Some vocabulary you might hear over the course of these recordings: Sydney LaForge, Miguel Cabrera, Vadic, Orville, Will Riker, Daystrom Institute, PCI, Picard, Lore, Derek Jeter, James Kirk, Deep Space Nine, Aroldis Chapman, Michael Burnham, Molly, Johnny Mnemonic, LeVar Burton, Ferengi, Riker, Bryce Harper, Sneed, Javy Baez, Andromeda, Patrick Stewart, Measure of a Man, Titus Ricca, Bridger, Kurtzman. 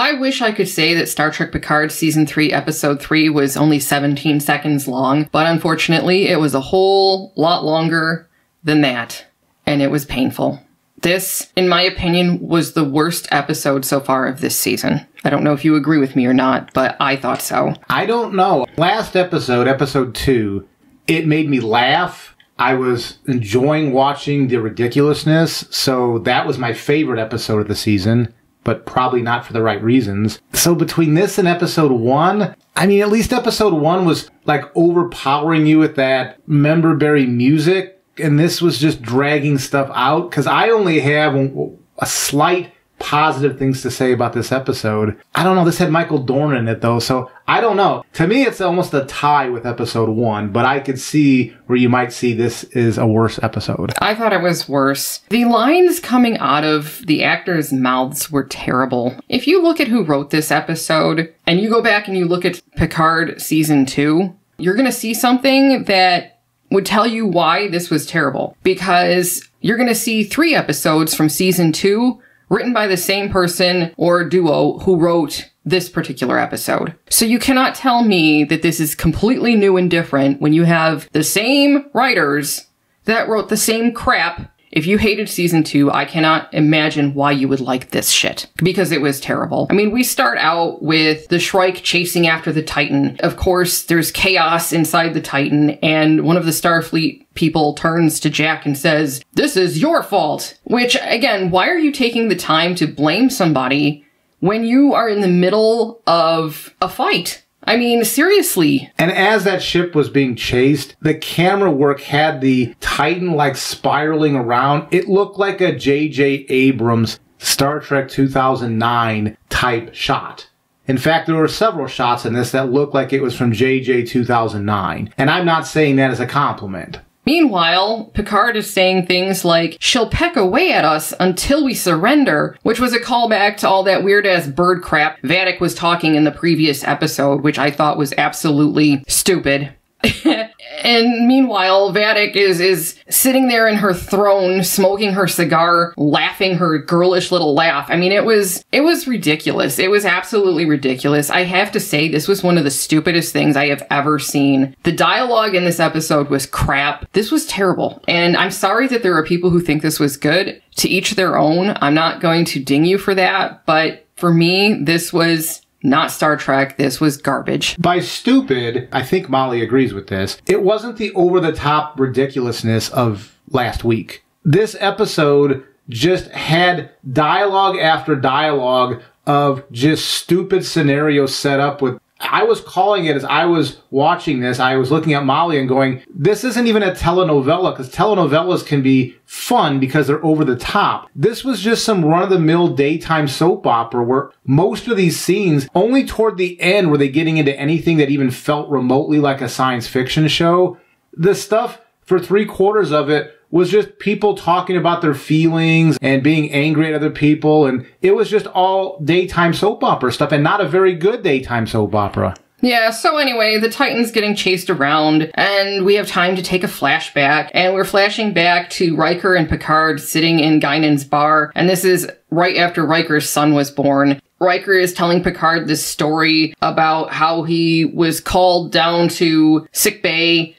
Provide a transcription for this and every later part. I wish I could say that Star Trek Picard Season 3 Episode 3 was only 17 seconds long, but unfortunately it was a whole lot longer than that, and it was painful. This, in my opinion, was the worst episode so far of this season. I don't know if you agree with me or not, but I thought so. I don't know. Last episode, Episode 2, it made me laugh. I was enjoying watching the ridiculousness, so that was my favorite episode of the season, but probably not for the right reasons. So between this and Episode 1, I mean, at least Episode 1 was, like, overpowering you with that member-berry music. And this was just dragging stuff out, because I only have a slight positive things to say about this episode. I don't know. This had Michael Dorn in it, though, so I don't know. To me, it's almost a tie with Episode 1, but I could see where you might see this is a worse episode. I thought it was worse. The lines coming out of the actors' mouths were terrible. If you look at who wrote this episode, and you go back and you look at Picard Season 2, you're going to see something that would tell you why this was terrible, because you're going to see 3 episodes from Season 2 written by the same person or duo who wrote this particular episode. So you cannot tell me that this is completely new and different when you have the same writers that wrote the same crap. If you hated Season 2, I cannot imagine why you would like this shit, because it was terrible. I mean, we start out with the Shrike chasing after the Titan. Of course, there's chaos inside the Titan, and one of the Starfleet people turns to Jack and says, "This is your fault!" Which, again, why are you taking the time to blame somebody when you are in the middle of a fight? I mean, seriously. And as that ship was being chased, the camera work had the Titan, like, spiraling around. It looked like a J.J. Abrams Star Trek 2009 type shot. In fact, there were several shots in this that looked like it was from J.J. 2009. And I'm not saying that as a compliment. Meanwhile, Picard is saying things like, "She'll peck away at us until we surrender," which was a callback to all that weird-ass bird crap Vadic was talking in the previous episode, which I thought was absolutely stupid. And meanwhile, Vadic is sitting there in her throne, smoking her cigar, laughing her girlish little laugh. I mean, it was ridiculous. It was absolutely ridiculous. I have to say, this was one of the stupidest things I have ever seen. The dialogue in this episode was crap. This was terrible. And I'm sorry that there are people who think this was good. To each their own. I'm not going to ding you for that. But for me, this was not Star Trek. This was garbage. By stupid, I think Molly agrees with this. It wasn't the over-the-top ridiculousness of last week. This episode just had dialogue after dialogue of just stupid scenarios set up with... I was calling it as I was watching this. I was looking at Molly and going, this isn't even a telenovela, because telenovelas can be fun because they're over the top. This was just some run-of-the-mill daytime soap opera where most of these scenes, only toward the end were they getting into anything that even felt remotely like a science fiction show. The stuff for 3/4 of it was just people talking about their feelings and being angry at other people. And it was just all daytime soap opera stuff, and not a very good daytime soap opera. Yeah, so anyway, the Titan's getting chased around, and we have time to take a flashback. And we're flashing back to Riker and Picard sitting in Guinan's bar. And this is right after Riker's son was born. Riker is telling Picard this story about how he was called down to sickbay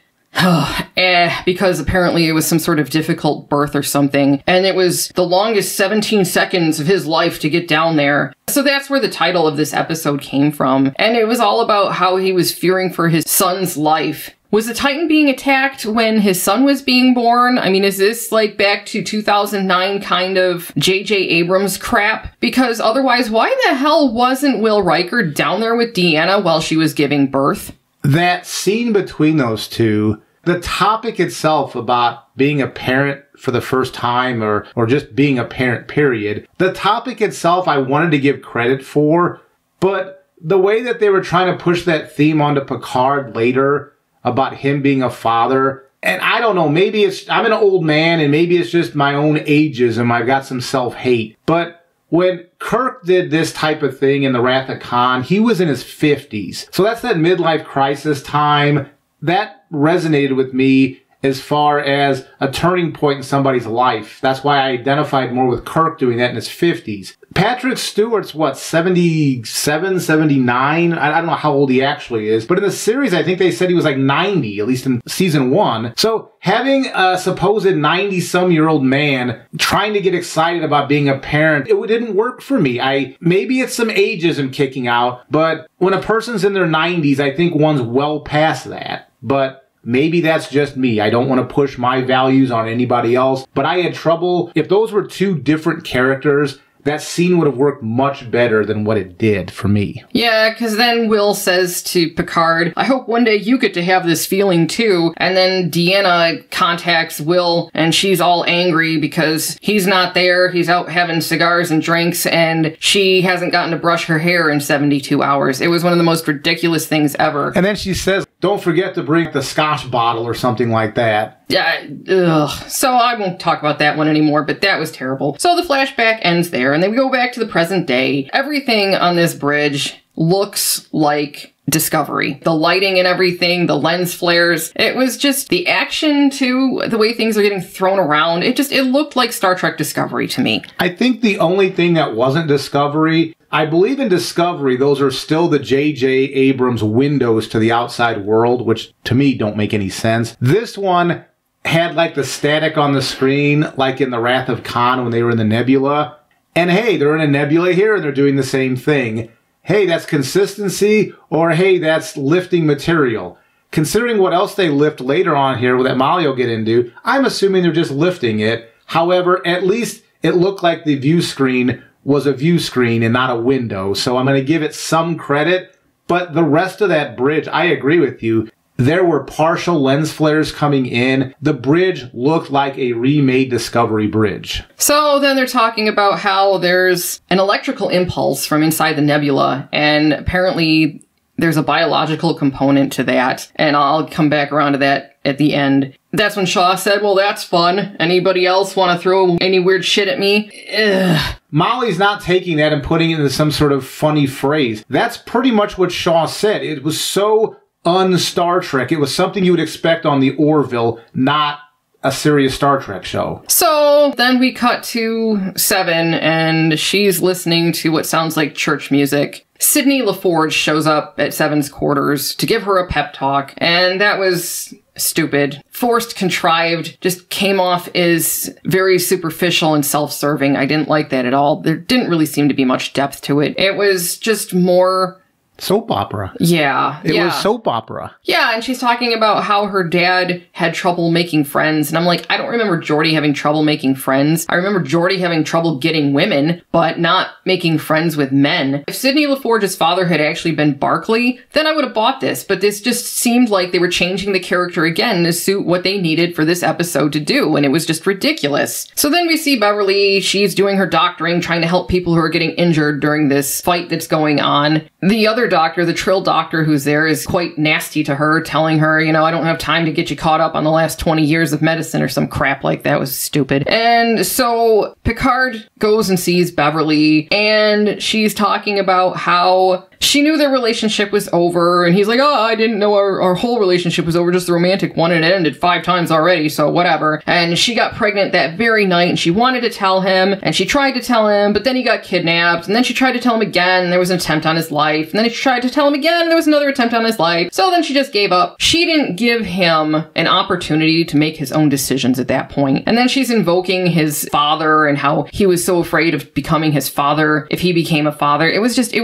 because apparently it was some sort of difficult birth or something, and it was the longest 17 seconds of his life to get down there. So that's where the title of this episode came from, and it was all about how he was fearing for his son's life. Was the Titan being attacked when his son was being born? I mean, is this like back to 2009 kind of J.J. Abrams crap? Because otherwise, why the hell wasn't Will Riker down there with Deanna while she was giving birth? That scene between those two, the topic itself about being a parent for the first time or just being a parent, period, the topic itself I wanted to give credit for, but the way that they were trying to push that theme onto Picard later about him being a father, and I don't know, maybe it's, I'm an old man and maybe it's just my own ageism, I've got some self-hate, but when Kirk did this type of thing in The Wrath of Khan, he was in his 50s. So that's that midlife crisis time. That resonated with me as far as a turning point in somebody's life. That's why I identified more with Kirk doing that in his 50s. Patrick Stewart's, what, 77, 79? I don't know how old he actually is. But in the series, I think they said he was like 90, at least in season one. So having a supposed 90-some-year-old man trying to get excited about being a parent, it didn't work for me. Maybe it's some ageism kicking out, but when a person's in their 90s, I think one's well past that. But maybe that's just me. I don't want to push my values on anybody else. But I had trouble. If those were two different characters, that scene would have worked much better than what it did for me. Yeah, because then Will says to Picard, I hope one day you get to have this feeling too. And then Deanna contacts Will and she's all angry because he's not there. He's out having cigars and drinks and she hasn't gotten to brush her hair in 72 hours. It was one of the most ridiculous things ever. And then she says, don't forget to bring the scotch bottle or something like that. Yeah, ugh. So I won't talk about that one anymore, but that was terrible. So the flashback ends there, and then we go back to the present day. Everything on this bridge looks like Discovery. The lighting and everything, the lens flares. It was just the action to the way things are getting thrown around. It looked like Star Trek Discovery to me. I think the only thing that wasn't Discovery, I believe in Discovery, those are still the J.J. Abrams windows to the outside world, which to me don't make any sense. This one had like the static on the screen, like in the Wrath of Khan when they were in the nebula. And hey, they're in a nebula here and they're doing the same thing. Hey, that's consistency, or hey, that's lifting material. Considering what else they lift later on here, that Molly will get into, I'm assuming they're just lifting it. However, at least it looked like the view screen was a view screen and not a window, so I'm going to give it some credit. But the rest of that bridge, I agree with you. There were partial lens flares coming in. The bridge looked like a remade Discovery bridge. So then they're talking about how there's an electrical impulse from inside the nebula, and apparently there's a biological component to that, and I'll come back around to that at the end. That's when Shaw said, well, that's fun. Anybody else want to throw any weird shit at me? Ugh. Molly's not taking that and putting it into some sort of funny phrase. That's pretty much what Shaw said. It was so un-Star Trek. It was something you would expect on the Orville, not a serious Star Trek show. So then we cut to Seven, and she's listening to what sounds like church music. Sydney LaForge shows up at Seven's quarters to give her a pep talk, and that was stupid. Forced, contrived, just came off as very superficial and self-serving. I didn't like that at all. There didn't really seem to be much depth to it. It was just more soap opera. Yeah. It was soap opera. Yeah, and she's talking about how her dad had trouble making friends. And I'm like, I don't remember Geordi having trouble making friends. I remember Geordi having trouble getting women, but not making friends with men. If Sydney LaForge's father had actually been Barclay, then I would have bought this. But this just seemed like they were changing the character again to suit what they needed for this episode to do. And it was just ridiculous. So then we see Beverly. She's doing her doctoring, trying to help people who are getting injured during this fight that's going on. The other doctor, the Trill doctor who's there, is quite nasty to her, telling her, you know, I don't have time to get you caught up on the last 20 years of medicine or some crap like that. It was stupid. And so Picard goes and sees Beverly, and she's talking about how she knew their relationship was over, and he's like, oh, I didn't know our whole relationship was over, just the romantic one, and it ended 5 times already, so whatever. And she got pregnant that very night, and she wanted to tell him, and she tried to tell him, but then he got kidnapped, and then she tried to tell him again, and there was an attempt on his life, and then she tried to tell him again, and there was another attempt on his life. So then she just gave up. She didn't give him an opportunity to make his own decisions at that point. And then she's invoking his father and how he was so afraid of becoming his father if he became a father. It was just,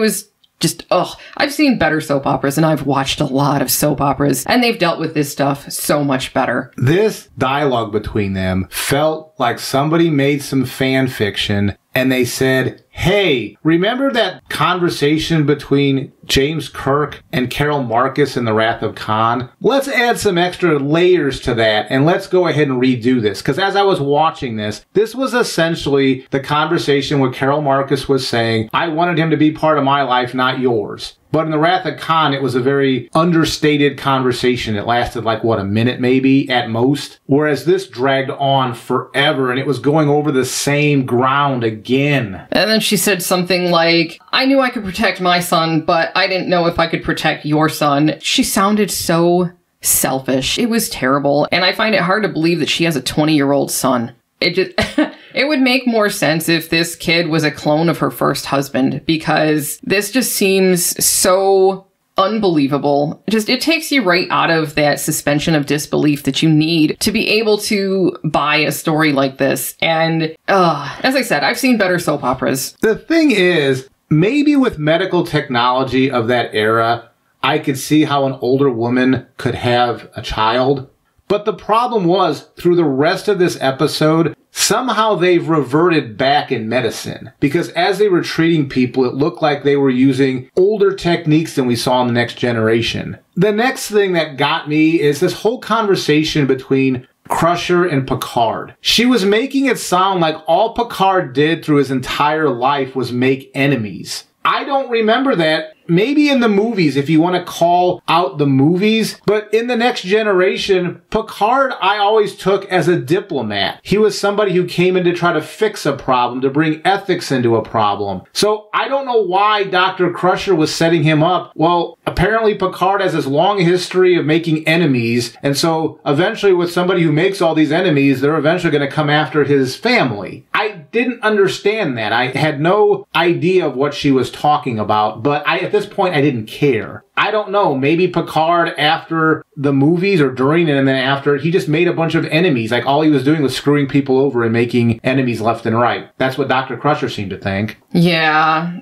ugh. I've seen better soap operas, and I've watched a lot of soap operas, and they've dealt with this stuff so much better. This dialogue between them felt like somebody made some fan fiction, and they said, hey, remember that conversation between James Kirk and Carol Marcus in The Wrath of Khan? Let's add some extra layers to that, and let's go ahead and redo this. Because as I was watching this was essentially the conversation where Carol Marcus was saying, I wanted him to be part of my life, not yours. But in The Wrath of Khan, it was a very understated conversation. It lasted like, what, a minute maybe at most? Whereas this dragged on forever, and it was going over the same ground again. And then she said something like, I knew I could protect my son, but I didn't know if I could protect your son. She sounded so selfish. It was terrible. And I find it hard to believe that she has a 20-year-old son. It just It would make more sense if this kid was a clone of her first husband, because this just seems so unbelievable. Just, it takes you right out of that suspension of disbelief that you need to be able to buy a story like this. And as I said, I've seen better soap operas. The thing is, maybe with medical technology of that era, I could see how an older woman could have a child. But the problem was, through the rest of this episode, somehow they've reverted back in medicine. Because as they were treating people, it looked like they were using older techniques than we saw in The Next Generation. The next thing that got me is this whole conversation between Crusher and Picard. She was making it sound like all Picard did through his entire life was make enemies. I don't remember that. Maybe in the movies, if you want to call out the movies, but in The Next Generation, Picard I always took as a diplomat. He was somebody who came in to try to fix a problem, to bring ethics into a problem. So I don't know why Dr. Crusher was setting him up. Well, apparently Picard has this long history of making enemies, and so eventually with somebody who makes all these enemies, they're eventually going to come after his family. I didn't understand that. I had no idea of what she was talking about, but at this point I didn't care. I don't know, maybe Picard after the movies or during it and then after, he just made a bunch of enemies. Like all he was doing was screwing people over and making enemies left and right. That's what Dr. Crusher seemed to think. Yeah.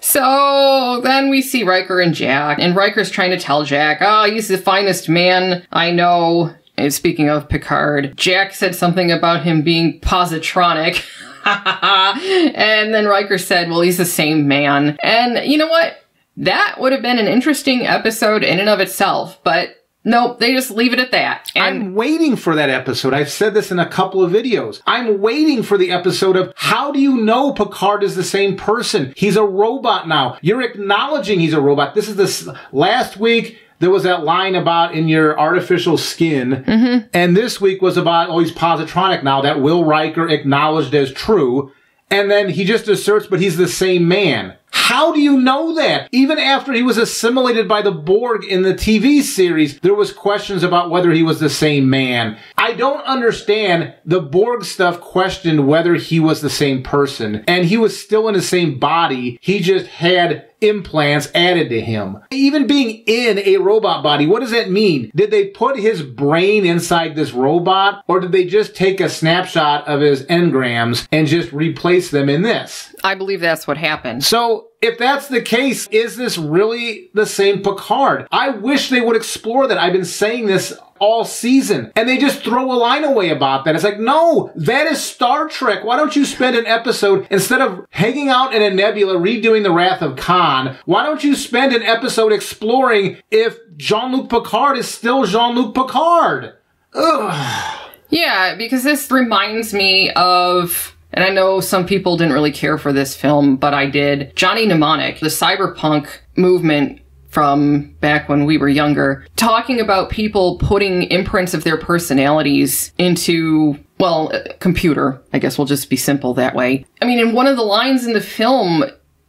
So then we see Riker and Jack, and Riker's trying to tell Jack, oh, he's the finest man I know. And speaking of Picard, Jack said something about him being positronic. And then Riker said, well, he's the same man. And you know what? That would have been an interesting episode in and of itself, but nope, they just leave it at that. And I'm waiting for that episode. I've said this in a couple of videos. I'm waiting for the episode of how do you know Picard is the same person? He's a robot now. You're acknowledging he's a robot. This is last week. There was that line about in your artificial skin. Mm-hmm. And this week was about, oh, he's positronic now. That Will Riker acknowledged as true. And then he just asserts, but he's the same man. How do you know that? Even after he was assimilated by the Borg in the TV series, there was questions about whether he was the same man. I don't understand. The Borg stuff questioned whether he was the same person, and he was still in the same body. He just had implants added to him. Even being in a robot body, what does that mean? Did they put his brain inside this robot, or did they just take a snapshot of his engrams and just replace them in this? I believe that's what happened. So if that's the case, is this really the same Picard? I wish they would explore that. I've been saying this all season, and they just throw a line away about that. It's like, no, that is Star Trek. Why don't you spend an episode, instead of hanging out in a nebula redoing the Wrath of Khan, why don't you spend an episode exploring if Jean-Luc Picard is still Jean-Luc Picard? Ugh. Yeah, because this reminds me of, and I know some people didn't really care for this film, but I did, Johnny Mnemonic, the cyberpunk movement from back when we were younger, talking about people putting imprints of their personalities into, well, a computer. I guess we'll just be simple that way. I mean, in one of the lines in the film,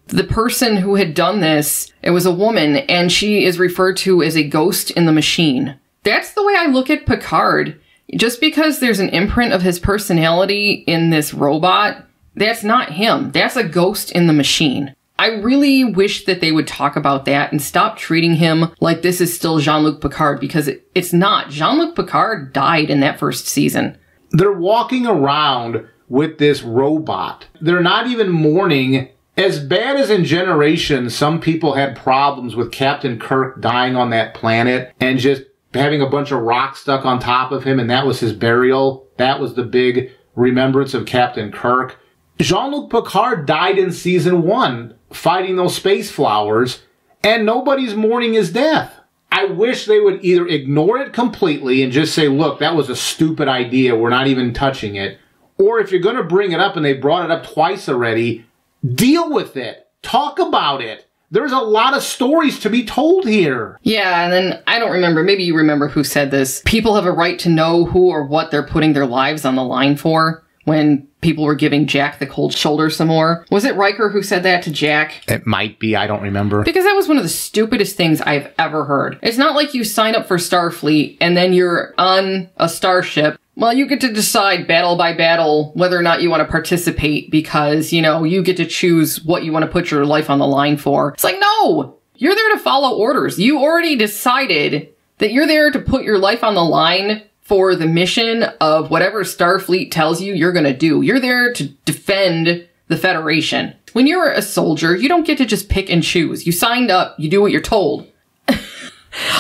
the person who had done this, it was a woman, and she is referred to as a ghost in the machine. That's the way I look at Picard. Just because there's an imprint of his personality in this robot, that's not him. That's a ghost in the machine. I really wish that they would talk about that and stop treating him like this is still Jean-Luc Picard, because it's not. Jean-Luc Picard died in that first season. They're walking around with this robot. They're not even mourning. As bad as in Generation, some people had problems with Captain Kirk dying on that planet and just having a bunch of rocks stuck on top of him, and that was his burial. That was the big remembrance of Captain Kirk. Jean-Luc Picard died in season 1. Fighting those space flowers, and nobody's mourning his death. I wish they would either ignore it completely and just say, look, that was a stupid idea, we're not even touching it. Or if you're going to bring it up, and they brought it up twice already, deal with it. Talk about it. There's a lot of stories to be told here. Yeah, and then I don't remember, maybe you remember who said this. People have a right to know who or what they're putting their lives on the line for. When people were giving Jack the cold shoulder some more. Was it Riker who said that to Jack? It might be. I don't remember. Because that was one of the stupidest things I've ever heard. It's not like you sign up for Starfleet and then you're on a starship. Well, you get to decide battle by battle whether or not you want to participate because, you know, you get to choose what you want to put your life on the line for. It's like, no! You're there to follow orders. You already decided that you're there to put your life on the line for the mission of whatever Starfleet tells you you're going to do. You're there to defend the Federation. When you're a soldier, you don't get to just pick and choose. You signed up, you do what you're told.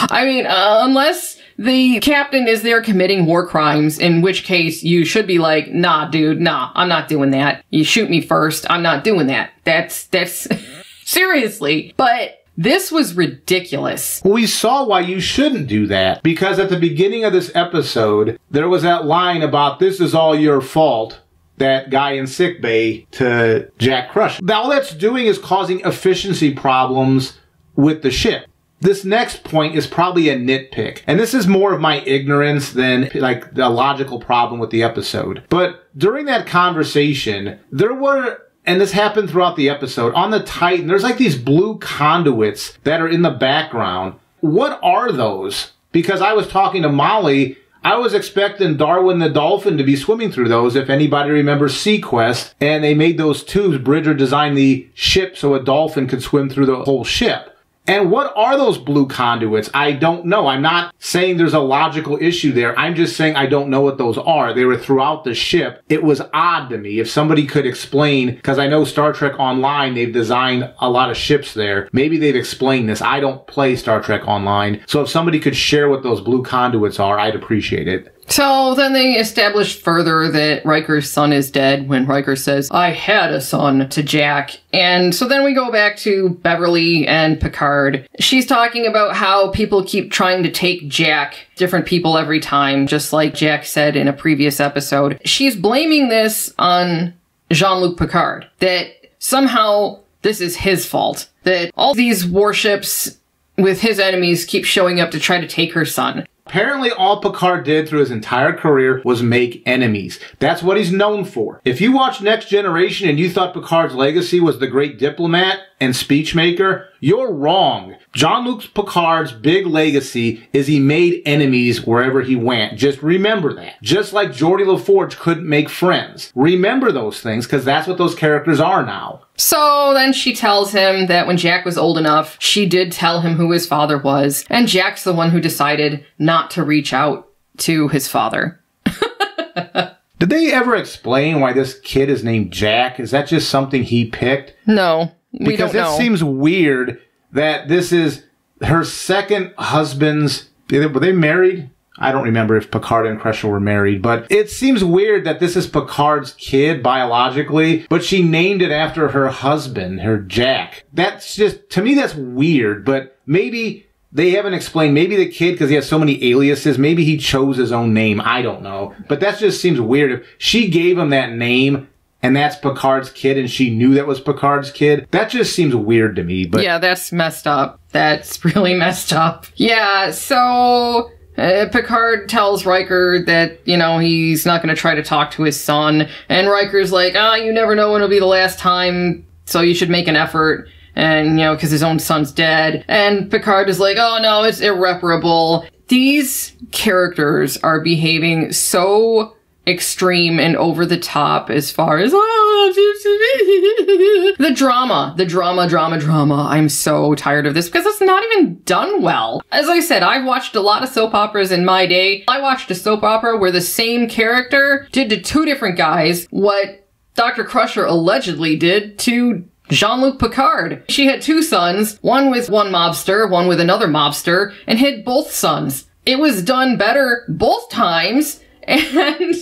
I mean, unless the captain is there committing war crimes, in which case you should be like, nah, dude, nah, I'm not doing that. You shoot me first, I'm not doing that. That's seriously. But this was ridiculous. Well, we saw why you shouldn't do that, because at the beginning of this episode, there was that line about this is all your fault, that guy in sickbay to Jack Crusher. All that's doing is causing efficiency problems with the ship. This next point is probably a nitpick, and this is more of my ignorance than like the logical problem with the episode. But during that conversation, there were... and this happened throughout the episode. On the Titan, there's like these blue conduits that are in the background. What are those? Because I was talking to Molly, I was expecting Darwin the Dolphin to be swimming through those, if anybody remembers SeaQuest. And they made those tubes. Bridger designed the ship so a dolphin could swim through the whole ship. And what are those blue conduits? I don't know. I'm not saying there's a logical issue there. I'm just saying I don't know what those are. They were throughout the ship. It was odd to me. If somebody could explain, because I know Star Trek Online, they've designed a lot of ships there. Maybe they've explained this. I don't play Star Trek Online. So if somebody could share what those blue conduits are, I'd appreciate it. So then they established further that Riker's son is dead when Riker says, I had a son, to Jack. And so then we go back to Beverly and Picard. She's talking about how people keep trying to take Jack, different people every time, just like Jack said in a previous episode. She's blaming this on Jean-Luc Picard, that somehow this is his fault, that all these warships with his enemies keep showing up to try to take her son. Apparently, all Picard did through his entire career was make enemies. That's what he's known for. If you watch Next Generation and you thought Picard's legacy was the great diplomat and speechmaker, you're wrong. Jean-Luc Picard's big legacy is he made enemies wherever he went. Just remember that. Just like Geordi LaForge couldn't make friends. Remember those things, because that's what those characters are now. So then she tells him that when Jack was old enough, she did tell him who his father was, and Jack's the one who decided not to reach out to his father. Did they ever explain why this kid is named Jack? Is that just something he picked? No, we don't know. Because it seems weird that this is her second husband's... were they married? I don't remember if Picard and Crusher were married, but it seems weird that this is Picard's kid biologically, but she named it after her husband, her Jack. That's just, to me, that's weird, but maybe they haven't explained. Maybe the kid, because he has so many aliases, maybe he chose his own name. I don't know, but that just seems weird. If she gave him that name and that's Picard's kid and she knew that was Picard's kid, that just seems weird to me. But yeah, that's messed up. That's really messed up. Yeah, so... Picard tells Riker that, you know, he's not going to try to talk to his son. And Riker's like, ah, you never know when it'll be the last time, so you should make an effort. And, you know, because his own son's dead. And Picard is like, oh, no, it's irreparable. These characters are behaving so extreme and over the top as far as, oh, the drama. I'm so tired of this because it's not even done well. As I said, I've watched a lot of soap operas in my day. I watched a soap opera where the same character did to two different guys what Dr. Crusher allegedly did to Jean-Luc Picard. She had two sons, one with one mobster, one with another mobster, and hid both sons. It was done better both times, and...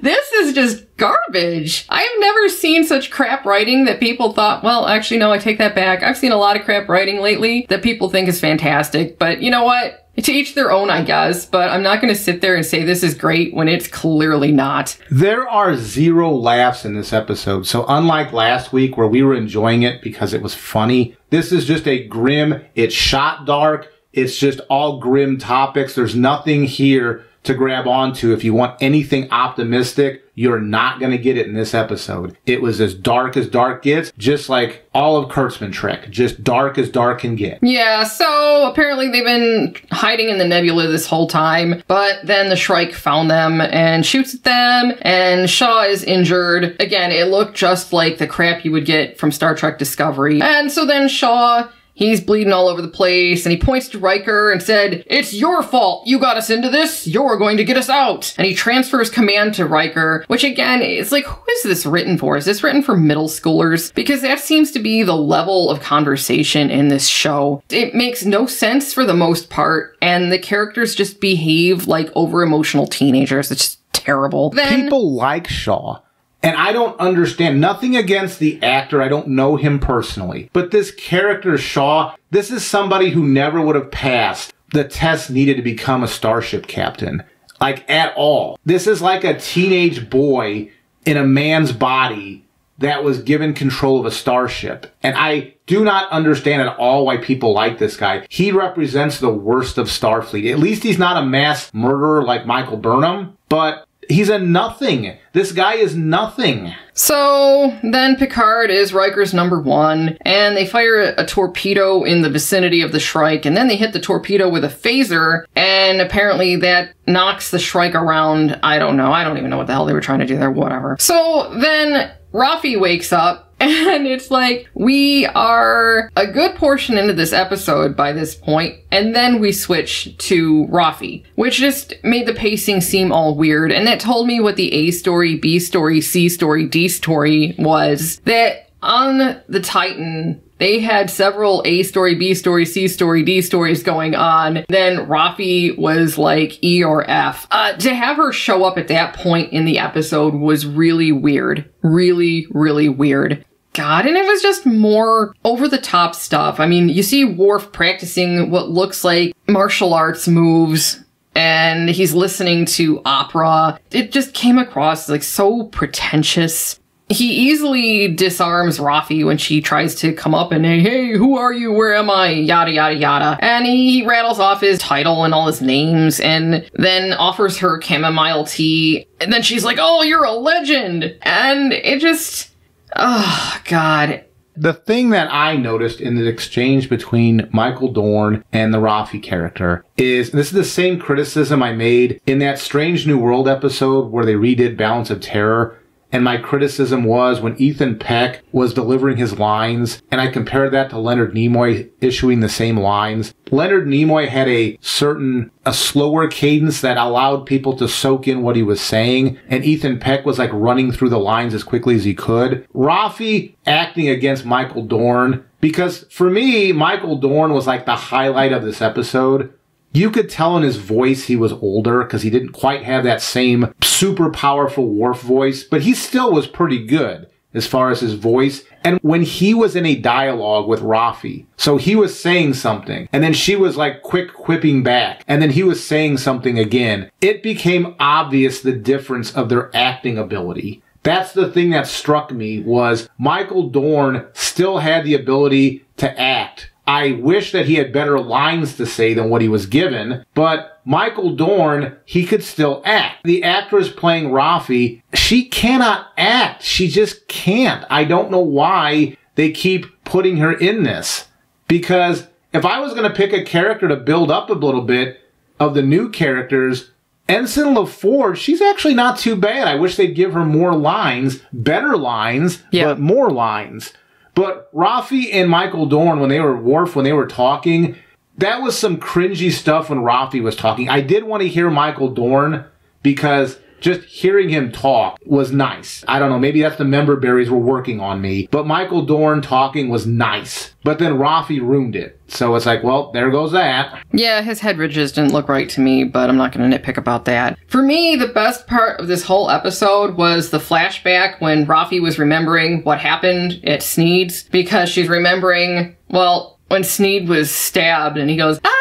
this is just garbage. I have never seen such crap writing that people thought, well, actually, no, I take that back. I've seen a lot of crap writing lately that people think is fantastic, but you know what? To each their own, I guess, but I'm not going to sit there and say this is great when it's clearly not. There are zero laughs in this episode, so unlike last week where we were enjoying it because it was funny, this is just a grim, it's shot dark, it's just all grim topics. There's nothing here to grab onto. If you want anything optimistic, you're not going to get it in this episode. It was as dark gets, just like all of Kurtzman Trek, just dark as dark can get. Yeah, so apparently they've been hiding in the nebula this whole time, but then the Shrike found them and shoots at them, and Shaw is injured. Again, it looked just like the crap you would get from Star Trek Discovery. And so then Shaw, he's bleeding all over the place, and he points to Riker and said, "It's your fault. You got us into this. You're going to get us out." And he transfers command to Riker, which again, it's like, who is this written for? Is this written for middle schoolers? Because that seems to be the level of conversation in this show. It makes no sense for the most part, and the characters just behave like over-emotional teenagers. It's just terrible. Then, people like Shaw. And I don't understand, nothing against the actor, I don't know him personally, but this character Shaw, this is somebody who never would have passed the test needed to become a starship captain, like at all. This is like a teenage boy in a man's body that was given control of a starship. And I do not understand at all why people like this guy. He represents the worst of Starfleet. At least he's not a mass murderer like Michael Burnham, but he's a nothing. This guy is nothing. So then Picard is Riker's #1, and they fire a torpedo in the vicinity of the Shrike, and then they hit the torpedo with a phaser, and apparently that knocks the Shrike around. I don't know. I don't even know what the hell they were trying to do there. Whatever. So then Raffi wakes up, and it's like, we are a good portion into this episode by this point, and then we switch to Raffi, which just made the pacing seem all weird. And that told me what the A story, B story, C story, D story was. That on the Titan, they had several A story, B story, C story, D stories going on. Then Raffi was like E or F. To have her show up at that point in the episode was really weird. Really, really weird. God, and it was just more over-the-top stuff. I mean, you see Worf practicing what looks like martial arts moves, and he's listening to opera. It just came across like so pretentious. He easily disarms Raffi when she tries to come up and, hey, who are you? Where am I? Yada, yada, yada. And he rattles off his title and all his names, and then offers her chamomile tea. And then she's like, oh, you're a legend. And it just, oh, God. The thing that I noticed in the exchange between Michael Dorn and the Raffi character is, and this is the same criticism I made in that Strange New World episode where they redid Balance of Terror. And my criticism was when Ethan Peck was delivering his lines, and I compared that to Leonard Nimoy issuing the same lines. Leonard Nimoy had a slower cadence that allowed people to soak in what he was saying, and Ethan Peck was like running through the lines as quickly as he could. Raffi acting against Michael Dorn, because for me, Michael Dorn was like the highlight of this episode. You could tell in his voice he was older because he didn't quite have that same super powerful Worf voice, but he still was pretty good as far as his voice. And when he was in a dialogue with Raffi, so he was saying something, and then she was like quick quipping back, and then he was saying something again, it became obvious the difference of their acting ability. That's the thing that struck me was Michael Dorn still had the ability to act. I wish that he had better lines to say than what he was given, but Michael Dorn, he could still act. The actress playing Raffi, she cannot act. She just can't. I don't know why they keep putting her in this, because if I was going to pick a character to build up a little bit of the new characters, Ensign LaForge, she's actually not too bad. I wish they'd give her more lines, better lines, but more lines. But Raffi and Michael Dorn, when they were talking, that was some cringy stuff when Raffi was talking. I did want to hear Michael Dorn because just hearing him talk was nice. I don't know, maybe that's the member berries were working on me. But Michael Dorn talking was nice. But then Raffi ruined it. So it's like, well, there goes that. Yeah, his head ridges didn't look right to me, but I'm not going to nitpick about that. For me, the best part of this whole episode was the flashback when Raffi was remembering what happened at Sneed's, because she's remembering, well, when Sneed was stabbed and he goes, ah!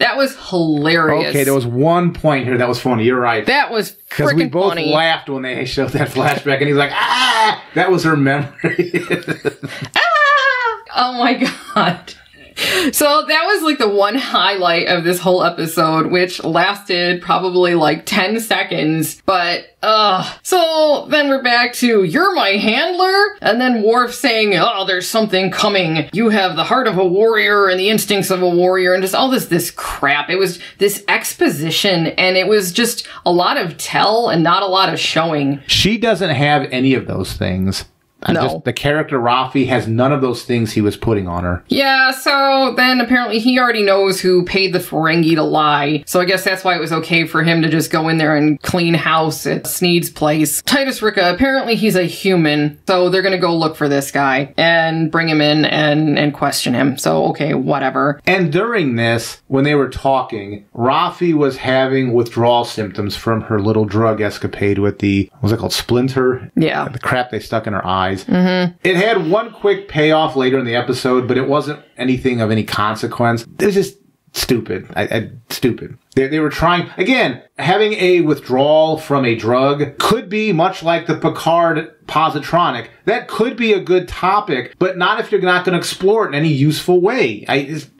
That was hilarious. Okay, there was one point here that was funny. You're right. That was freaking funny. Because we both laughed when they showed that flashback, and he's like, ah! That was her memory. Ah! Oh my God. So that was like the one highlight of this whole episode, which lasted probably like 10 seconds, but so then we're back to, "You're my handler," and then Worf saying, "Oh, there's something coming. You have the heart of a warrior and the instincts of a warrior," and just all this crap. It was this exposition, and it was just a lot of tell and not a lot of showing. She doesn't have any of those things. No. The character Raffi has none of those things he was putting on her. Yeah, so then apparently he already knows who paid the Ferengi to lie. So I guess that's why it was okay for him to just go in there and clean house at Sneed's place. Titus Ricca, apparently he's a human, so they're going to go look for this guy and bring him in and question him. So, okay, whatever. And during this, when they were talking, Raffi was having withdrawal symptoms from her little drug escapade with the, what was it called, splinter? Yeah. The crap they stuck in her eye. Mm-hmm. It had one quick payoff later in the episode, but it wasn't anything of any consequence. It was just stupid. Stupid. They were trying, again, having a withdrawal from a drug could be much like the Picard positronic. That could be a good topic, but not if you're not going to explore it in any useful way.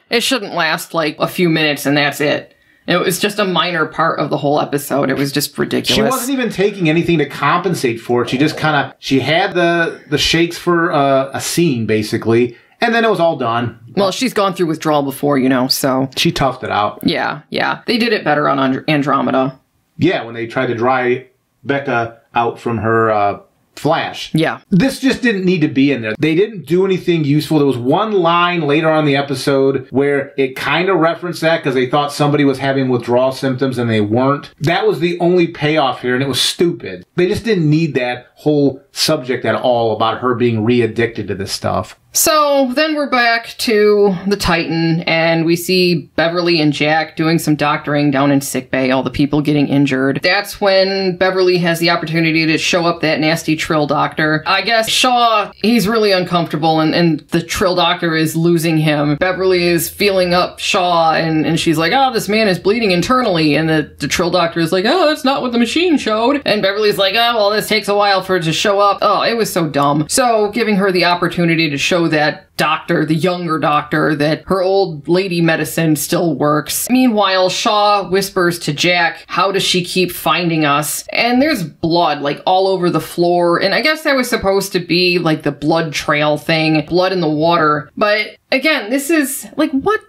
It shouldn't last like a few minutes and that's it. It was just a minor part of the whole episode. It was just ridiculous. She wasn't even taking anything to compensate for it. She just kind of, she had the shakes for a scene, basically, and then it was all done. Well, she's gone through withdrawal before, you know, so. She toughed it out. Yeah, yeah. They did it better on Andromeda. Yeah, when they tried to dry Becca out from her Flash. Yeah. This just didn't need to be in there. They didn't do anything useful. There was one line later on in the episode where it kind of referenced that because they thought somebody was having withdrawal symptoms and they weren't. That was the only payoff here, and it was stupid. They just didn't need that whole subject at all about her being re-addicted to this stuff. So then we're back to the Titan, and we see Beverly and Jack doing some doctoring down in sickbay, all the people getting injured. That's when Beverly has the opportunity to show up that nasty Trill doctor. I guess Shaw, he's really uncomfortable, and the Trill doctor is losing him. Beverly is feeling up Shaw, and she's like, "Oh, this man is bleeding internally." And the Trill doctor is like, "Oh, that's not what the machine showed." And Beverly's like, "Oh, well, this takes a while for it to show up." Oh, it was so dumb. So giving her the opportunity to show that doctor, the younger doctor, that her old lady medicine still works. Meanwhile, Shaw whispers to Jack, "How does she keep finding us?" And there's blood like all over the floor, and I guess that was supposed to be like the blood trail thing, blood in the water. But again, this is like, what?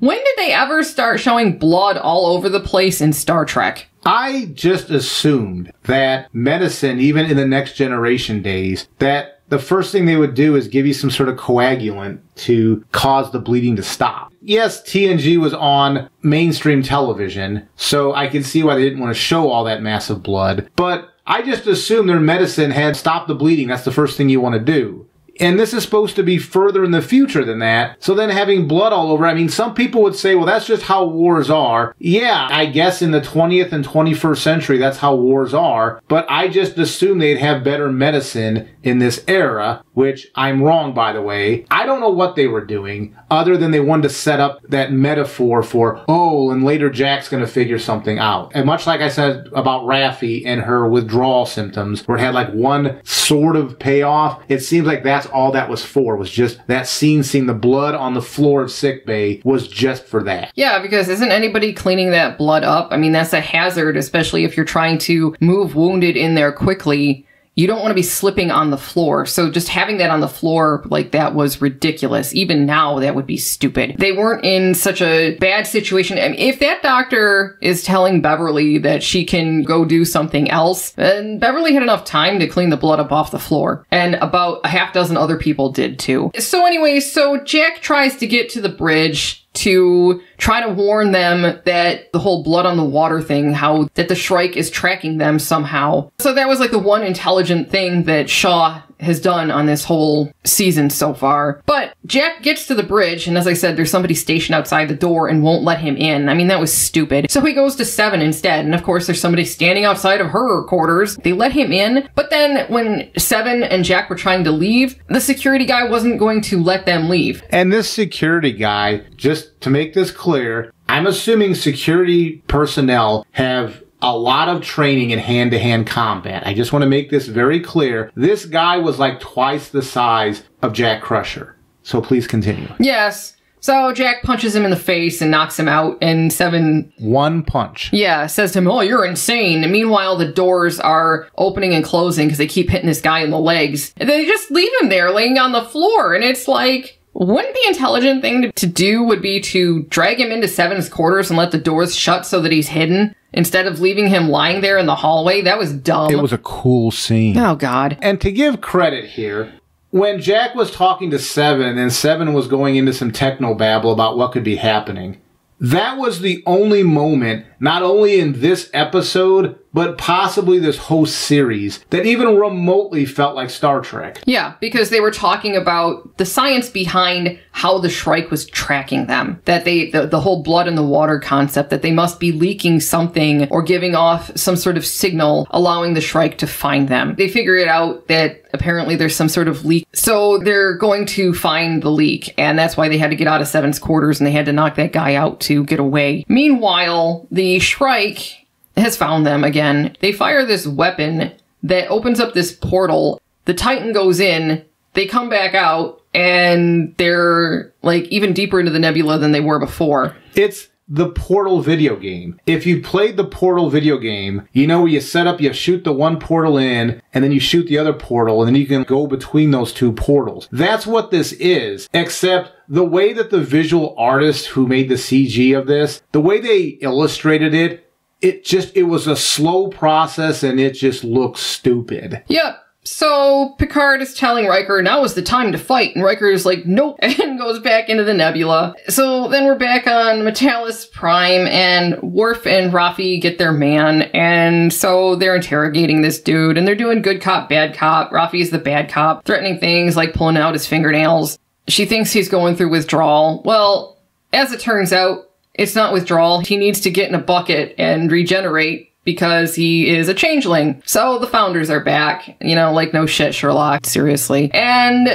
When did they ever start showing blood all over the place in Star Trek? I just assumed that medicine, even in the Next Generation days, that the first thing they would do is give you some sort of coagulant to cause the bleeding to stop. Yes, TNG was on mainstream television, so I can see why they didn't want to show all that massive blood. But I just assumed their medicine had stopped the bleeding. That's the first thing you want to do. And this is supposed to be further in the future than that. So then having blood all over, I mean, some people would say, well, that's just how wars are. Yeah, I guess in the 20th and 21st century, that's how wars are. But I just assumed they'd have better medicine in this era, which I'm wrong, by the way. I don't know what they were doing other than they wanted to set up that metaphor for, oh, and later Jack's going to figure something out. And much like I said about Raffi and her withdrawal symptoms, where it had like one sort of payoff, it seems like that's all that was for, was just that scene, seeing the blood on the floor of sickbay was just for that. Yeah, because isn't anybody cleaning that blood up? I mean, that's a hazard, especially if you're trying to move wounded in there quickly. You don't want to be slipping on the floor. So just having that on the floor like that was ridiculous. Even now, that would be stupid. They weren't in such a bad situation. I mean, if that doctor is telling Beverly that she can go do something else, then Beverly had enough time to clean the blood up off the floor. And about a half dozen other people did too. So anyway, so Jack tries to get to the bridge to try to warn them that the whole blood on the water thing, how that the Shrike is tracking them somehow. So that was like the one intelligent thing that Shaw has done on this whole season so far. But Jack gets to the bridge, and as I said, there's somebody stationed outside the door and won't let him in. I mean, that was stupid. So he goes to Seven instead, and of course there's somebody standing outside of her quarters. They let him in, but then when Seven and Jack were trying to leave, the security guy wasn't going to let them leave. And this security guy, just to make this clear, I'm assuming security personnel have a lot of training in hand-to-hand combat. I just want to make this very clear. This guy was like twice the size of Jack Crusher. So please continue. Yes. So Jack punches him in the face and knocks him out, and Seven... One punch. Yeah, says to him, oh, you're insane. And meanwhile, the doors are opening and closing because they keep hitting this guy in the legs. And they just leave him there laying on the floor. And it's like, wouldn't the intelligent thing to do would be to drag him into Seven's quarters and let the doors shut so that he's hidden? Instead of leaving him lying there in the hallway? That was dumb. It was a cool scene. Oh, God. And to give credit here... When Jack was talking to Seven, and Seven was going into some technobabble about what could be happening, that was the only moment, not only in this episode, but possibly this whole series, that even remotely felt like Star Trek. Yeah, because they were talking about the science behind how the Shrike was tracking them. That the whole blood in the water concept, that they must be leaking something or giving off some sort of signal, allowing the Shrike to find them. They figure it out that apparently there's some sort of leak. So they're going to find the leak. And that's why they had to get out of Seven's quarters and they had to knock that guy out to get away. Meanwhile, the Shrike has found them again. They fire this weapon that opens up this portal. The Titan goes in, they come back out, and they're like even deeper into the nebula than they were before. It's the Portal video game. If you played the Portal video game, you know where you set up, you shoot the one portal in, and then you shoot the other portal, and then you can go between those two portals. That's what this is, except the way that the visual artists who made the CG of this, the way they illustrated it, it was a slow process and it just looks stupid. Yep. So Picard is telling Riker, now is the time to fight. And Riker is like, nope, and goes back into the nebula. So then we're back on Metallus Prime, and Worf and Raffi get their man. And so they're interrogating this dude, and they're doing good cop, bad cop. Raffi is the bad cop, threatening things like pulling out his fingernails. She thinks he's going through withdrawal. Well, as it turns out, it's not withdrawal. He needs to get in a bucket and regenerate because he is a changeling. So the Founders are back, you know, like no shit, Sherlock, seriously. And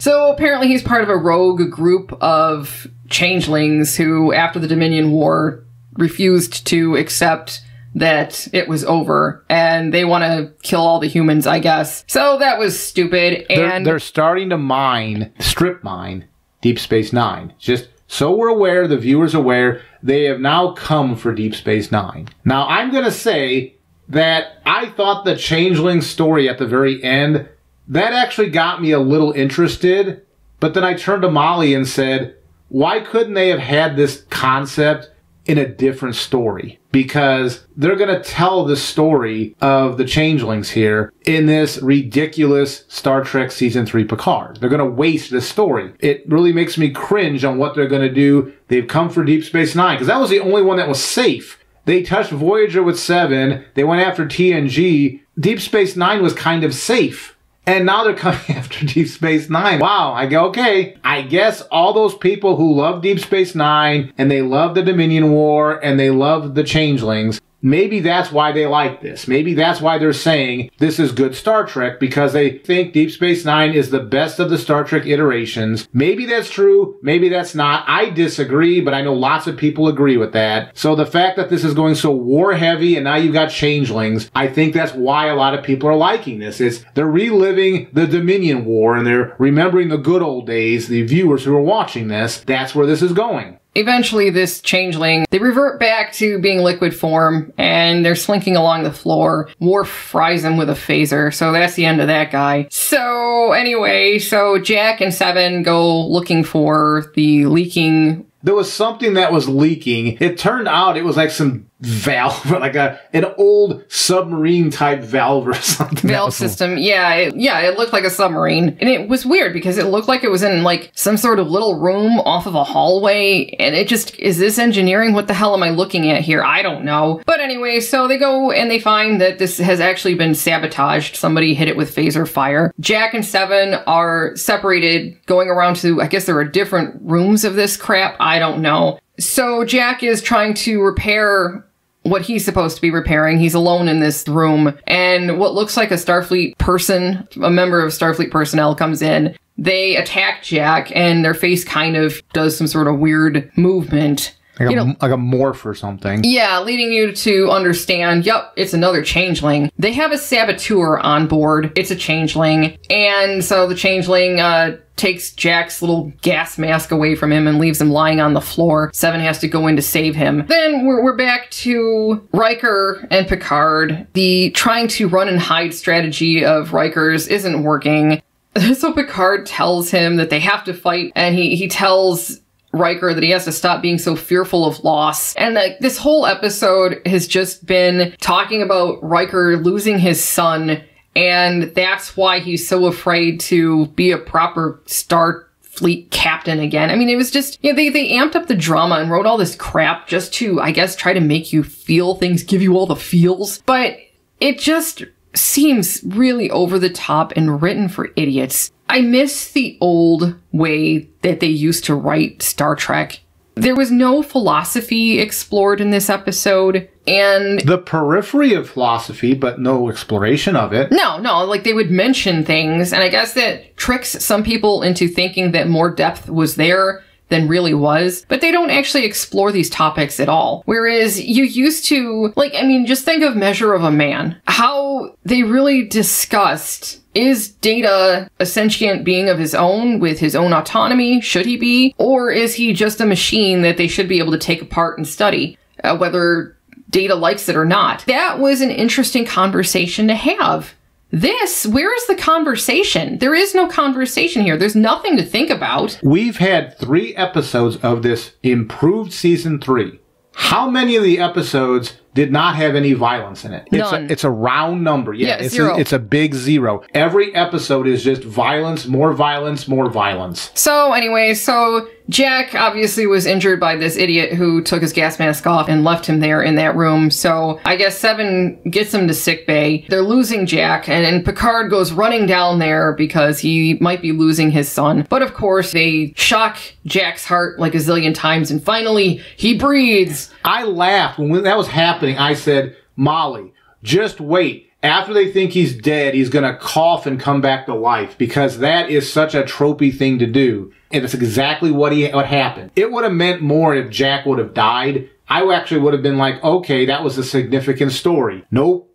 so apparently he's part of a rogue group of changelings who, after the Dominion War, refused to accept that it was over, and they want to kill all the humans, I guess. So that was stupid. And they're starting to strip mine Deep Space Nine. So we're aware, the viewer's aware, they have now come for Deep Space Nine. Now, I'm going to say that I thought the Changeling story at the very end, that actually got me a little interested, but then I turned to Molly and said, why couldn't they have had this concept in a different story? Because they're going to tell the story of the Changelings here in this ridiculous Star Trek Season 3 Picard. They're going to waste this story. It really makes me cringe on what they're going to do. They've come for Deep Space Nine, because that was the only one that was safe. They touched Voyager with Seven. They went after TNG. Deep Space Nine was kind of safe. And now they're coming after Deep Space Nine. Wow, I go, okay, I guess all those people who love Deep Space Nine and they love the Dominion War and they love the Changelings, maybe that's why they like this. Maybe that's why they're saying this is good Star Trek, because they think Deep Space Nine is the best of the Star Trek iterations. Maybe that's true, maybe that's not. I disagree, but I know lots of people agree with that. So the fact that this is going so war heavy and now you've got Changelings, I think that's why a lot of people are liking this. They're reliving the Dominion War and they're remembering the good old days, the viewers who are watching this. That's where this is going. Eventually, this changeling, they revert back to being liquid form, and they're slinking along the floor. Worf fries him with a phaser, so that's the end of that guy. So anyway, so Jack and Seven go looking for the leaking... There was something that was leaking. It turned out it was like some valve, like an old submarine-type valve or something. Valve system, yeah. It looked like a submarine. And it was weird because it looked like it was in, like, some sort of little room off of a hallway. And it just, is this engineering? What the hell am I looking at here? I don't know. But anyway, so they go and they find that this has actually been sabotaged. Somebody hit it with phaser fire. Jack and Seven are separated, going around to, I guess there are different rooms of this crap. I don't know. So Jack is trying to repair what he's supposed to be repairing. He's alone in this room, and what looks like a Starfleet person, a member of Starfleet personnel, comes in. They attack Jack, and their face kind of does some sort of weird movement. Like a morph or something. Yeah, leading you to understand, yep, it's another changeling. They have a saboteur on board. It's a changeling. And so the changeling takes Jack's little gas mask away from him and leaves him lying on the floor. Seven has to go in to save him. Then we're back to Riker and Picard. The trying to run and hide strategy of Riker's isn't working. So Picard tells him that they have to fight, and he tells Riker that he has to stop being so fearful of loss. And like this whole episode has just been talking about Riker losing his son, and that's why he's so afraid to be a proper Starfleet captain again. I mean, it was just, you know, they amped up the drama and wrote all this crap just to, I guess, try to make you feel things, give you all the feels. But it just seems really over the top and written for idiots. I miss the old way that they used to write Star Trek. There was no philosophy explored in this episode, and the periphery of philosophy, but no exploration of it. No, like they would mention things, and I guess that tricks some people into thinking that more depth was there than really was, but they don't actually explore these topics at all. Whereas you used to, like, I mean, just think of Measure of a Man. How they really discussed, is Data a sentient being of his own with his own autonomy? Should he be? Or is he just a machine that they should be able to take apart and study? Whether Data likes it or not. That was an interesting conversation to have. This, where is the conversation? There is no conversation here. There's nothing to think about. We've had 3 episodes of this improved season 3. How many of the episodes did not have any violence in it? None. It's a round number. Yeah, zero. It's a big zero. Every episode is just violence, more violence, more violence. So anyway, so Jack obviously was injured by this idiot who took his gas mask off and left him there in that room. So I guess Seven gets him to sickbay. They're losing Jack, and Picard goes running down there because he might be losing his son. But of course, they shock Jack's heart like a zillion times, and finally he breathes. I laughed when that was happening. I said, Molly, just wait. After they think he's dead, he's going to cough and come back to life, because that is such a tropey thing to do. And it's exactly what happened. It would have meant more if Jack would have died. I actually would have been like, okay, that was a significant story. Nope.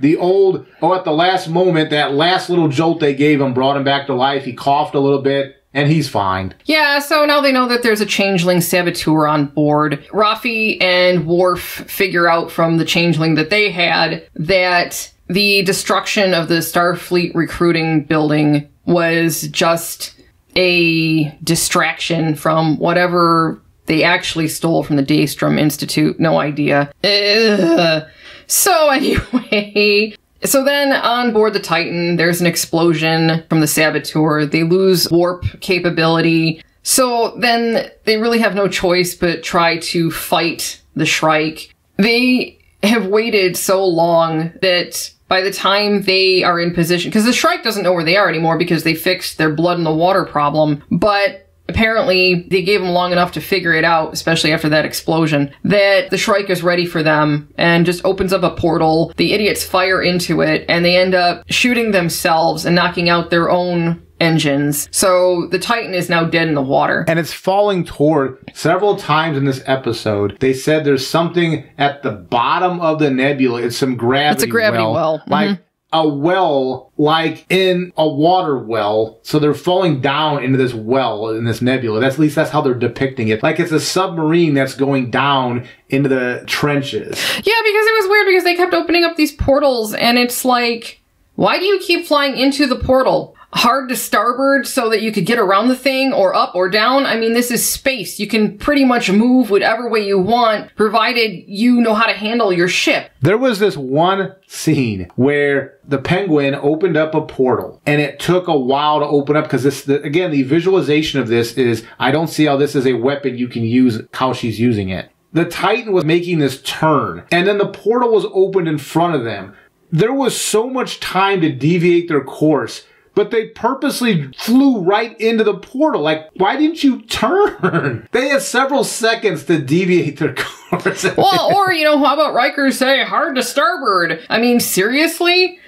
The old, oh, at the last moment, that last little jolt they gave him brought him back to life. He coughed a little bit. And he's fine. Yeah, so now they know that there's a changeling saboteur on board. Raffi and Worf figure out from the changeling that they had that the destruction of the Starfleet recruiting building was just a distraction from whatever they actually stole from the Daystrom Institute. No idea. Ugh. So anyway... So then on board the Titan, there's an explosion from the saboteur. They lose warp capability. So then they really have no choice but try to fight the Shrike. They have waited so long that by the time they are in position, because the Shrike doesn't know where they are anymore because they fixed their blood in the water problem, but apparently they gave them long enough to figure it out, especially after that explosion, that the Shrike is ready for them and just opens up a portal. The idiots fire into it, and they end up shooting themselves and knocking out their own engines. So the Titan is now dead in the water. And it's falling toward, several times in this episode, they said there's something at the bottom of the nebula. It's some gravity well. It's a gravity well. Like, a well, like in a water well, so they're falling down into this well, in this nebula. That's, at least that's how they're depicting it. Like it's a submarine that's going down into the trenches. Yeah, because it was weird because they kept opening up these portals, and it's like, why do you keep flying into the portal? Hard to starboard so that you could get around the thing, or up or down. I mean, this is space. You can pretty much move whatever way you want, provided you know how to handle your ship. There was this one scene where the Penguin opened up a portal, and it took a while to open up because this, again, the visualization of this is, I don't see how this is a weapon you can use, how she's using it. The Titan was making this turn, and then the portal was opened in front of them. There was so much time to deviate their course, but they purposely flew right into the portal. Like, why didn't you turn? They had several seconds to deviate their course. Well, or, you know, how about Riker say, hard to starboard? I mean, seriously?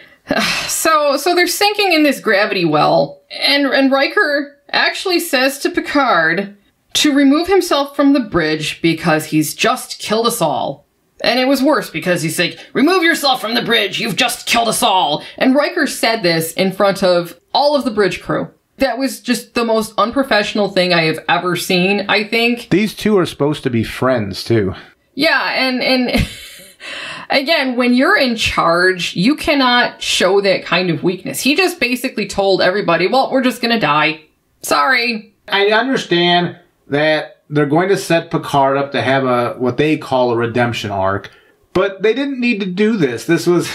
So they're sinking in this gravity well. And Riker actually says to Picard to remove himself from the bridge because he's just killed us all. And it was worse because he's like, remove yourself from the bridge. You've just killed us all. And Riker said this in front of all of the bridge crew. That was just the most unprofessional thing I have ever seen, I think. These two are supposed to be friends, too. Yeah, and again, when you're in charge, you cannot show that kind of weakness. He just basically told everybody, well, we're just going to die. Sorry. I understand that they're going to set Picard up to have a what they call a redemption arc, but they didn't need to do this. This was...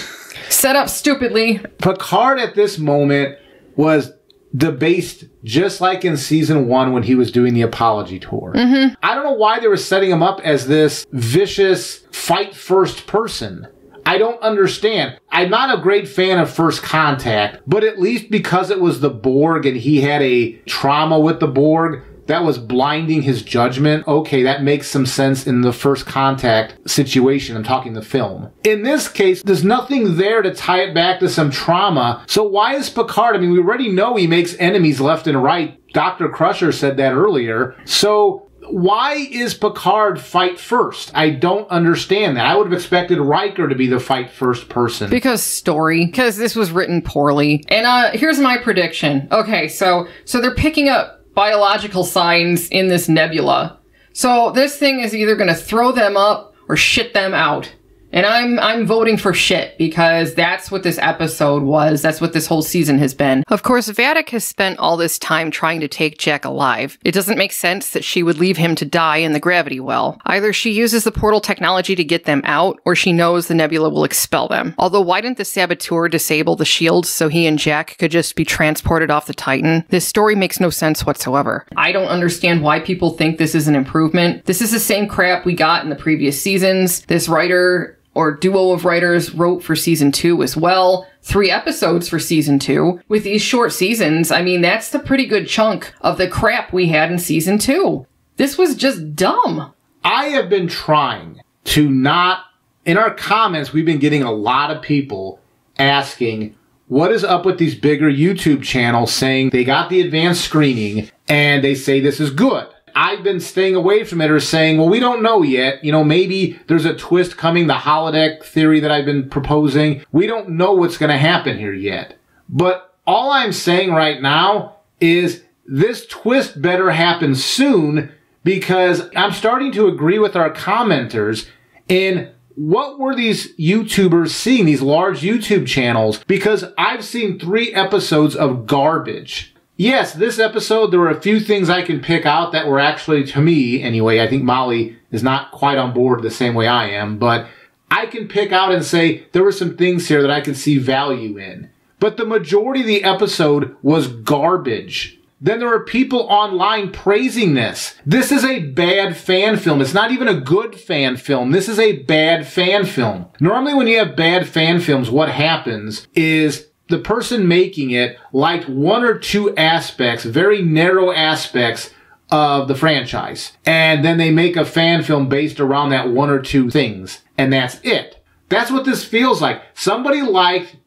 set up stupidly. Picard at this moment was... debased just like in season one when he was doing the apology tour. Mm-hmm. I don't know why they were setting him up as this vicious fight first person. I don't understand. I'm not a great fan of First Contact, but at least because it was the Borg and he had a trauma with the Borg that was blinding his judgment, okay, that makes some sense in the First Contact situation. I'm talking the film. In this case, there's nothing there to tie it back to some trauma. So why is Picard? I mean, we already know he makes enemies left and right. Dr. Crusher said that earlier. So why is Picard fight first? I don't understand that. I would have expected Riker to be the fight first person. Because story. Because this was written poorly. And here's my prediction. Okay, so they're picking up biological signs in this nebula. So this thing is either going to throw them up or shit them out. And I'm voting for shit because that's what this episode was. That's what this whole season has been. Of course, Vadic has spent all this time trying to take Jack alive. It doesn't make sense that she would leave him to die in the gravity well. Either she uses the portal technology to get them out, or she knows the nebula will expel them. Although, why didn't the saboteur disable the shields so he and Jack could just be transported off the Titan? This story makes no sense whatsoever. I don't understand why people think this is an improvement. This is the same crap we got in the previous seasons. This writer... or duo of writers wrote for season two as well. 3 episodes for season 2. With these short seasons, I mean, that's the pretty good chunk of the crap we had in season 2. This was just dumb. I have been trying to not... in our comments, we've been getting a lot of people asking, what is up with these bigger YouTube channels saying they got the advanced screening and they say this is good? I've been staying away from it or saying, well, we don't know yet. You know, maybe there's a twist coming, the holodeck theory that I've been proposing. We don't know what's going to happen here yet. But all I'm saying right now is this twist better happen soon because I'm starting to agree with our commenters in what were these YouTubers seeing, these large YouTube channels, because I've seen 3 episodes of garbage. Yes, this episode, there were a few things I can pick out that were actually, to me anyway, I think Molly is not quite on board the same way I am, but I can pick out and say there were some things here that I could see value in. But the majority of the episode was garbage. Then there are people online praising this. This is a bad fan film. It's not even a good fan film. This is a bad fan film. Normally when you have bad fan films, what happens is... the person making it liked 1 or 2 aspects, very narrow aspects of the franchise. And then they make a fan film based around that 1 or 2 things. And that's it. That's what this feels like. Somebody liked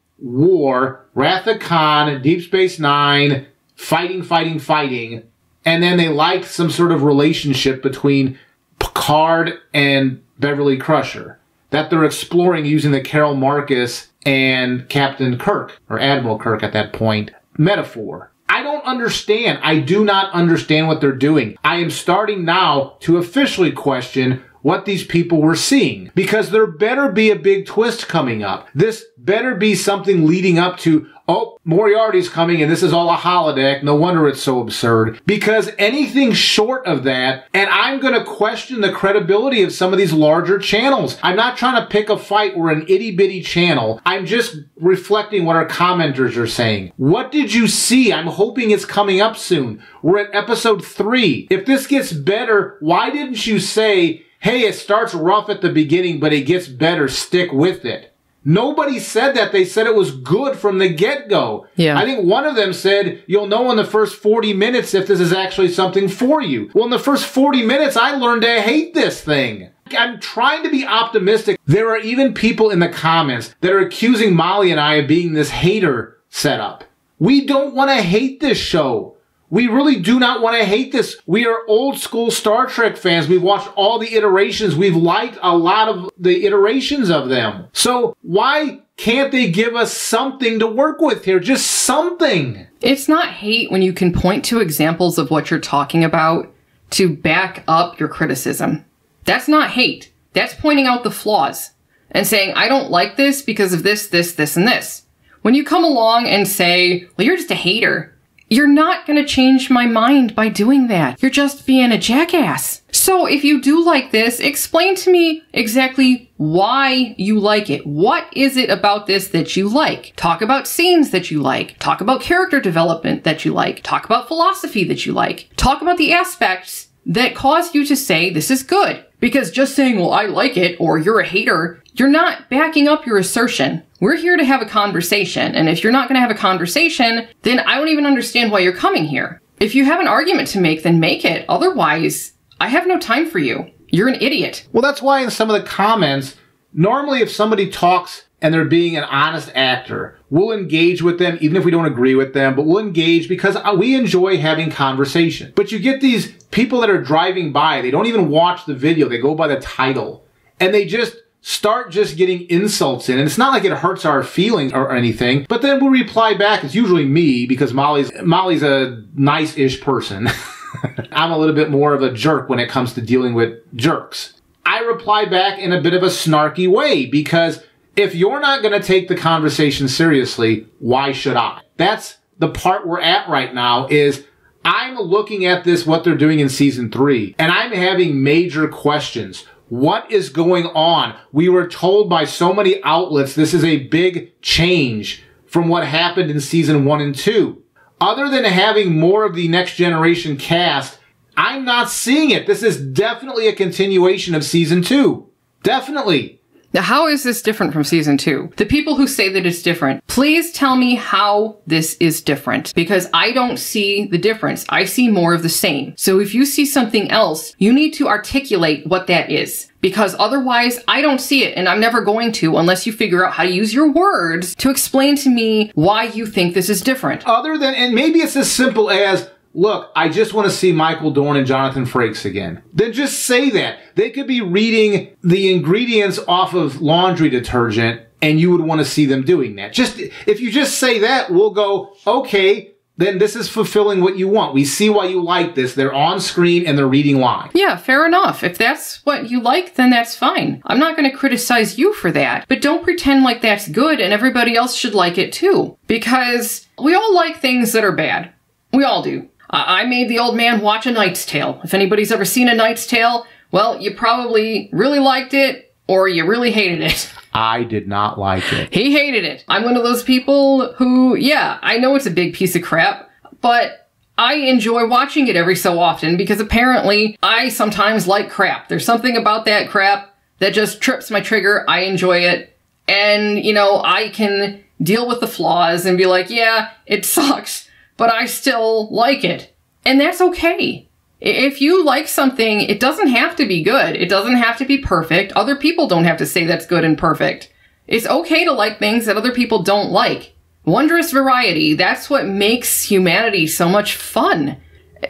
War, Wrath of Khan, Deep Space Nine, fighting. And then they liked some sort of relationship between Picard and Beverly Crusher that they're exploring using the Carol Marcus and Captain Kirk, or Admiral Kirk at that point, metaphor. I don't understand. I do not understand what they're doing. I am starting now to officially question what these people were seeing, because there better be a big twist coming up. This better be something leading up to, oh, Moriarty's coming and this is all a holodeck. No wonder it's so absurd. Because anything short of that, and I'm going to question the credibility of some of these larger channels. I'm not trying to pick a fight or an itty-bitty channel. I'm just reflecting what our commenters are saying. What did you see? I'm hoping it's coming up soon. We're at episode 3. If this gets better, why didn't you say, hey, it starts rough at the beginning, but it gets better. Stick with it. Nobody said that. They said it was good from the get-go. Yeah. I think one of them said, you'll know in the first 40 minutes if this is actually something for you. Well, in the first 40 minutes, I learned to hate this thing. I'm trying to be optimistic. There are even people in the comments that are accusing Molly and I of being this hater setup. We don't want to hate this show. We really do not want to hate this. We are old school Star Trek fans. We've watched all the iterations. We've liked a lot of the iterations of them. So why can't they give us something to work with here? Just something. It's not hate when you can point to examples of what you're talking about to back up your criticism. That's not hate. That's pointing out the flaws and saying, I don't like this because of this, this, this, and this. When you come along and say, well, you're just a hater, you're not going to change my mind by doing that. You're just being a jackass. So if you do like this, explain to me exactly why you like it. What is it about this that you like? Talk about scenes that you like. Talk about character development that you like. Talk about philosophy that you like. Talk about the aspects that caused you to say this is good. Because just saying, well, I like it, or you're a hater, you're not backing up your assertion. We're here to have a conversation, and if you're not going to have a conversation, then I don't even understand why you're coming here. If you have an argument to make, then make it. Otherwise, I have no time for you. You're an idiot. Well, that's why in some of the comments, normally if somebody talks and they're being an honest actor, we'll engage with them, even if we don't agree with them, but we'll engage because we enjoy having conversation. But you get these people that are driving by, they don't even watch the video, they go by the title, and they just start just getting insults in. And it's not like it hurts our feelings or anything, but then we'll reply back. It's usually me because Molly's a nice-ish person. I'm a little bit more of a jerk when it comes to dealing with jerks. I reply back in a bit of a snarky way because if you're not going to take the conversation seriously, why should I? That's the part we're at right now is I'm looking at this, what they're doing in season 3, and I'm having major questions. What is going on? We were told by so many outlets this is a big change from what happened in season 1 and 2. Other than having more of the Next Generation cast, I'm not seeing it. This is definitely a continuation of season 2. Definitely. Now, how is this different from season 2? The people who say that it's different, please tell me how this is different, because I don't see the difference. I see more of the same. So if you see something else, you need to articulate what that is, because otherwise I don't see it, and I'm never going to unless you figure out how to use your words to explain to me why you think this is different. Other than, and maybe it's as simple as, look, I just want to see Michael Dorn and Jonathan Frakes again. Then just say that. They could be reading the ingredients off of laundry detergent, and you would want to see them doing that. Just if you just say that, we'll go, okay, then this is fulfilling what you want. We see why you like this. They're on screen and they're reading lines. Yeah, fair enough. If that's what you like, then that's fine. I'm not going to criticize you for that. But don't pretend like that's good and everybody else should like it too. Because we all like things that are bad. We all do. I made the old man watch A Knight's Tale. If anybody's ever seen A Knight's Tale, well, you probably really liked it or you really hated it. I did not like it. He hated it. I'm one of those people who, yeah, I know it's a big piece of crap, but I enjoy watching it every so often because apparently I sometimes like crap. There's something about that crap that just trips my trigger. I enjoy it. And, you know, I can deal with the flaws and be like, yeah, it sucks, but I still like it. And that's okay. If you like something, it doesn't have to be good. It doesn't have to be perfect. Other people don't have to say that's good and perfect. It's okay to like things that other people don't like. Wondrous variety, that's what makes humanity so much fun,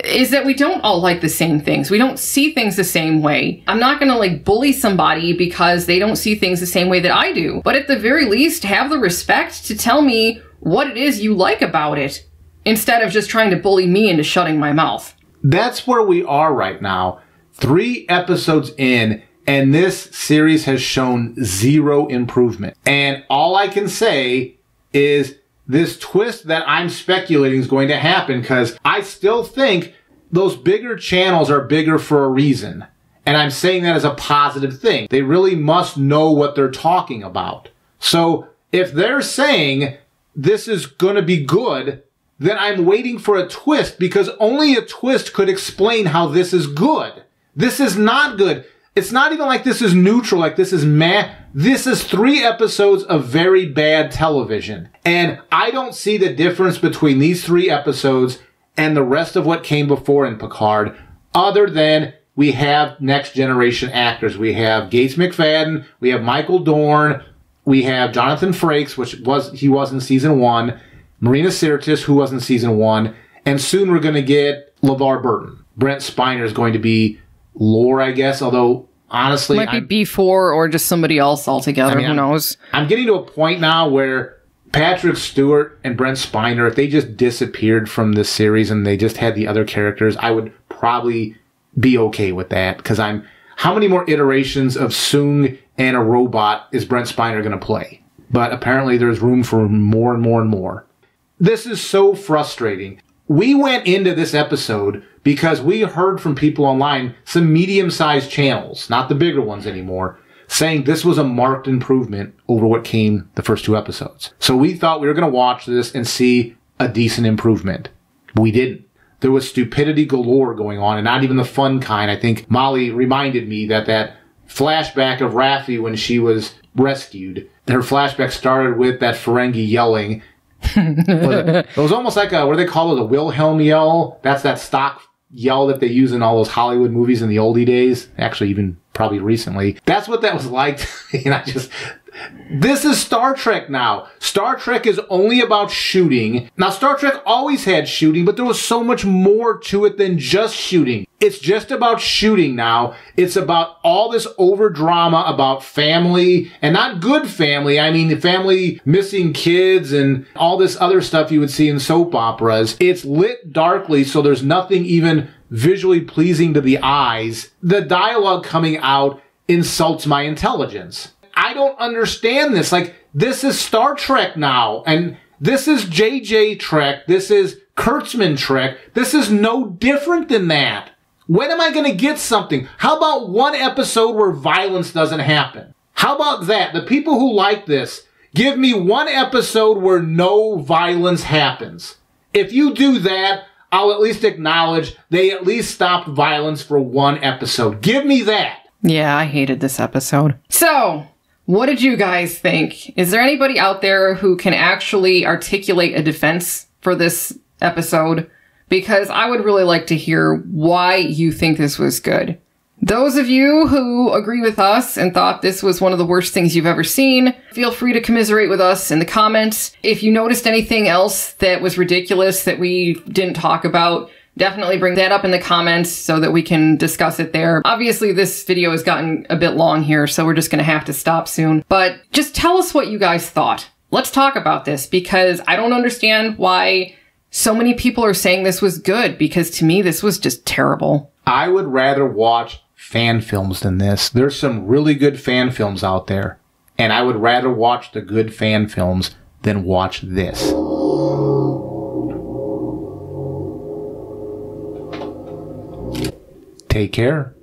is that we don't all like the same things. We don't see things the same way. I'm not gonna like bully somebody because they don't see things the same way that I do. But at the very least, have the respect to tell me what it is you like about it, instead of just trying to bully me into shutting my mouth. That's where we are right now. 3 episodes in, and this series has shown 0 improvement. And all I can say is this twist that I'm speculating is going to happen, because I still think those bigger channels are bigger for a reason. And I'm saying that as a positive thing. They really must know what they're talking about. So if they're saying this is going to be good, then I'm waiting for a twist, because only a twist could explain how this is good. This is not good. It's not even like this is neutral, like this is meh. This is 3 episodes of very bad television. And I don't see the difference between these 3 episodes and the rest of what came before in Picard, other than we have Next Generation actors. We have Gates McFadden, we have Michael Dorn, we have Jonathan Frakes, which was he was in season 1, Marina Sirtis, who was in season 1, And soon we're going to get LeVar Burton. Brent Spiner is going to be Lore, I guess, although honestly... Might be B4 or just somebody else altogether, who knows. I'm getting to a point now where Patrick Stewart and Brent Spiner, if they just disappeared from this series and they just had the other characters, I would probably be okay with that, because I'm... How many more iterations of Soong and a robot is Brent Spiner going to play? But apparently there's room for more and more and more. This is so frustrating. We went into this episode because we heard from people online, some medium-sized channels, not the bigger ones anymore, saying this was a marked improvement over what came the first two episodes. So we thought we were going to watch this and see a decent improvement. We didn't. There was stupidity galore going on, and not even the fun kind. I think Molly reminded me that flashback of Raffi when she was rescued, her flashback started with that Ferengi yelling. It was almost like a, what do they call it, a Wilhelm yell? That's that stock yell that they use in all those Hollywood movies in the oldie days. Actually, even probably recently. That's what that was like. And this is Star Trek now. Star Trek is only about shooting. Now, Star Trek always had shooting, but there was so much more to it than just shooting. It's just about shooting now. It's about all this over drama about family, and not good family. I mean, the family missing kids and all this other stuff you would see in soap operas. It's lit darkly, so there's nothing even visually pleasing to the eyes. The dialogue coming out insults my intelligence. I don't understand this. Like, this is Star Trek now, and this is J.J. Trek. This is Kurtzman Trek. This is no different than that. When am I going to get something? How about one episode where violence doesn't happen? How about that? The people who like this, give me one episode where no violence happens. If you do that, I'll at least acknowledge they at least stopped violence for one episode. Give me that. Yeah, I hated this episode. So... what did you guys think? Is there anybody out there who can actually articulate a defense for this episode? Because I would really like to hear why you think this was good. Those of you who agree with us and thought this was one of the worst things you've ever seen, feel free to commiserate with us in the comments. If you noticed anything else that was ridiculous that we didn't talk about, definitely bring that up in the comments so that we can discuss it there. Obviously, this video has gotten a bit long here, so we're just going to have to stop soon. But just tell us what you guys thought. Let's talk about this, because I don't understand why so many people are saying this was good, because to me, this was just terrible. I would rather watch fan films than this. There's some really good fan films out there, and I would rather watch the good fan films than watch this. Take care.